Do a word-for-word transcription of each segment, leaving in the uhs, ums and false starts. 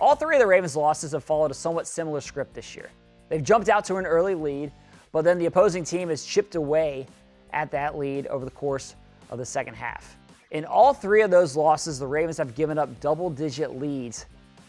All three of the Ravens' losses have followed a somewhat similar script this year. They've jumped out to an early lead, but then the opposing team has chipped away at that lead over the course of the second half. In all three of those losses, the Ravens have given up double-digit leads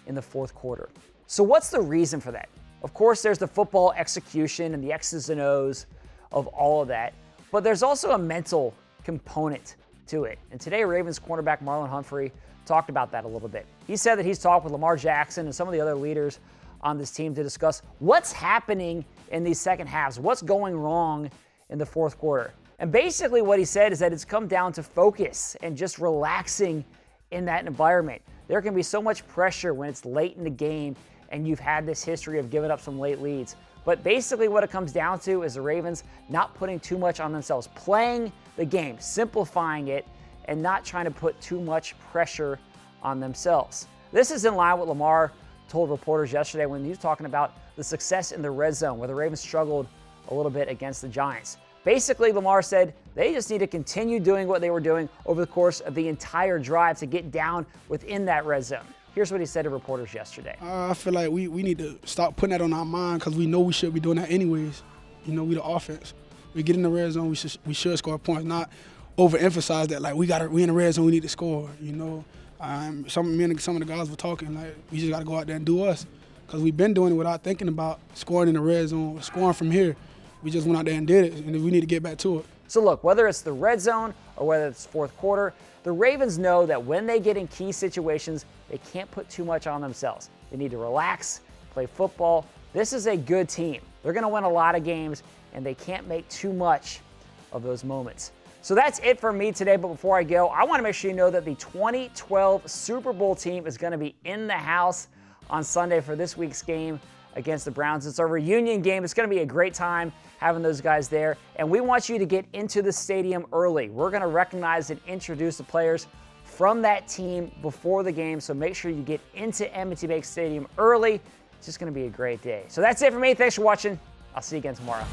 in the fourth quarter. So what's the reason for that? Of course, there's the football execution and the X's and O's of all of that, but there's also a mental component to it. And today, Ravens cornerback Marlon Humphrey talked about that a little bit. He said that he's talked with Lamar Jackson and some of the other leaders on this team to discuss what's happening in these second halves, what's going wrong in the fourth quarter. And basically what he said is that it's come down to focus and just relaxing in that environment. There can be so much pressure when it's late in the game and you've had this history of giving up some late leads. But basically what it comes down to is the Ravens not putting too much on themselves, playing the game, simplifying it, and not trying to put too much pressure on themselves. This is in line with Lamar told reporters yesterday when he was talking about the success in the red zone, where the Ravens struggled a little bit against the Giants. Basically, Lamar said they just need to continue doing what they were doing over the course of the entire drive to get down within that red zone. Here's what he said to reporters yesterday. Uh, I feel like we, we need to stop putting that on our mind because we know we should be doing that anyways. You know, we the offense. We get in the red zone, we should, we should score points, not overemphasize that, like, we gotta, we in the red zone, we need to score, you know. Um, some, me and some of the guys were talking, like, we just got to go out there and do us because we've been doing it without thinking about scoring in the red zone, scoring from here. We just went out there and did it, and we need to get back to it. So look, whether it's the red zone or whether it's fourth quarter, the Ravens know that when they get in key situations, they can't put too much on themselves. They need to relax, play football. This is a good team. They're going to win a lot of games, and they can't make too much of those moments. So that's it for me today, but before I go, I want to make sure you know that the twenty twelve Super Bowl team is going to be in the house on Sunday for this week's game against the Browns. It's our reunion game. It's going to be a great time having those guys there, and we want you to get into the stadium early. We're going to recognize and introduce the players from that team before the game, so make sure you get into M and T Bank Stadium early. It's just going to be a great day. So that's it for me. Thanks for watching. I'll see you again tomorrow.